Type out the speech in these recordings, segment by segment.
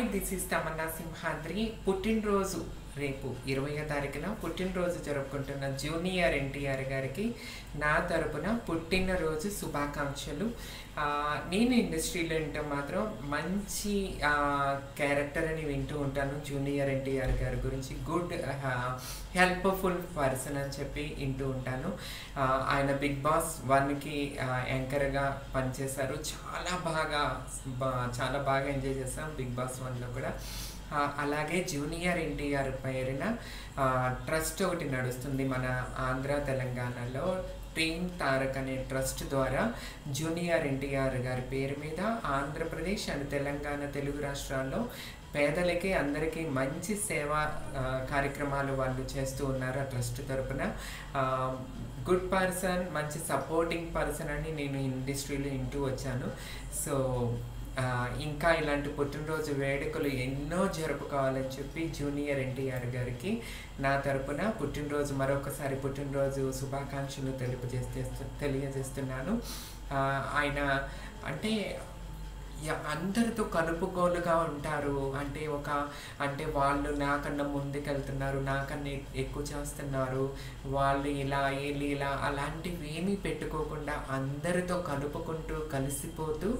Hi, this is Tamanna Simhadri. Putin Rozu, Repo Iroya Tarakana, Putin Rozu Jarupukuntunna Jr. NTR Gariki, Na Tarapuna, Putin Rozu Shubhakankshalu. Nenu industry lo unta matram manchi character ani vintu untanu Junior NTR garu gurinchi good helpful person ani cheppi intu untanu ayana Big Boss 1 ki anchor ga panchesaru chaala baga enjoy chesam Big Boss 1 lo kuda alage Junior NTR pairina trust okati nadustundi mana Andhra Telangana lo Putin Tarakane Trust Dwara, Junior NTR Gar Permida, Andhra Pradesh and Telangana Telugu Rashtralo, Pedaleke, Andareke, Manchi Seva, Karikramalu Vandu Chestu Nara Trust Tarpana, good person, Manchi supporting person and in industry into a channel. So ఇంకా ఇలాంటి పుట్టినరోజు వేడుకలు ఎన్నో జరుపుకోవాలని చెప్పి junior NTR గారికి నా తరపున పుట్టినరోజు మరొకసారి పుట్టినరోజు శుభాకాంక్షలు తెలియజేస్తున్నాను ఆయన అంటే అందరితో కలుపుకోలుగా ఉంటారు అంటే వాళ్ళు నాకన్నా ముందుకు వెళ్తున్నారు నాకన్నా ఎక్కువ చేస్తున్నారు వాళ్ళు ఇలా అలాంటివి ఏమీ పెట్టుకోకుండా అందరితో కలుపుకుంటూ కలిసిపోతూ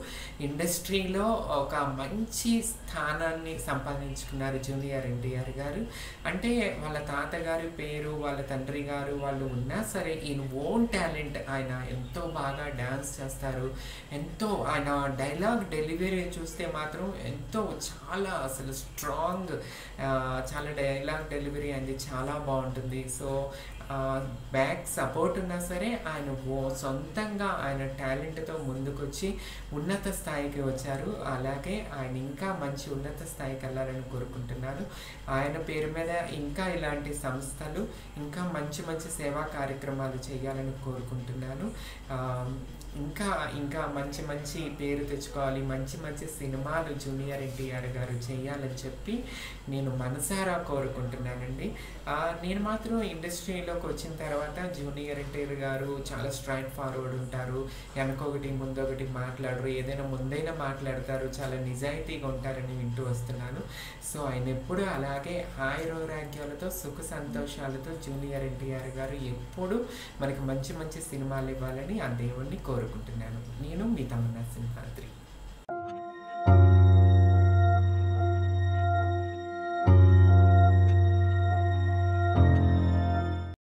ఇండస్ట్రీలో ఒక మంచి స్థానాన్ని సంపాదించుకున్నారు జూనియర్ ఎన్టీఆర్ గారు అంటే వాళ్ళ తాతగారి పేరు వాళ్ళ తండ్రి గారు వాళ్ళు ఉన్నా సరే ఈయన ఓన్ టాలెంట్ ఆయన ఎంతో బాగా డాన్స్ చేస్తారు ఎంతో ఆయన డైలాగ్ డెలివరీ చూస్తే మాత్రం ఎంతో చాలా అసలు స్ట్రాంగ్ చాలా డైలాగ్ డెలివరీ అనేది చాలా బాగుంటుంది సో బ్యాక్ సపోర్ట్ ఉన్నా సరే ఆయన సొంతంగా ఆయన టాలెంట్తో ముందుకొచ్చి ఉన్నత స్థాయికి వచ్చారు అలాగే ఆయన ఇంకా మంచి ఉన్నత స్థాయికి వెళ్ళాలని కోరుకుంటున్నాను ఆయన పేరు మీద ఇంకా ఇలాంటి సంస్థలు ఇంకా మంచి మంచి సేవా కార్యక్రమాలు చేయాలని కోరుకుంటున్నాను ఇంకా మంచి మంచి పేరు తెచ్చుకోవాలి మంచి మంచి సినిమాలు జూనియర్ ఎన్టీఆర్ గారు చేయాలని చెప్పి నేను మనసారా కోరుకుంటున్నానండి నేను మాత్రం ఇండస్ట్రీలోకి వచ్చిన తర్వాత జూనియర్ ఎన్టీఆర్ గారు చాలా స్ట్రైట్ ఫార్వర్డ్ ఉంటారు వెనకొకటి ముందొకటి మాట్లాడరు ఏదైనా ముందైనా మాట్లాడతారు చాలా నిజాయితీగా ఉంటారని వింటూ వస్తున్నాను సో ఆయన ఎప్పుడు అలాగే ఆయురోగ్యాలతో సుఖ సంతోషాలతో జూనియర్ ఎన్టీఆర్ గారు ఎప్పుడు మనకి మంచి మంచి సినిమాలు ఇవ్వాలని ఆ దేవుణ్ణి కోరుకుంటున్నాను నేను మీ తమన్నా సింహాద్రి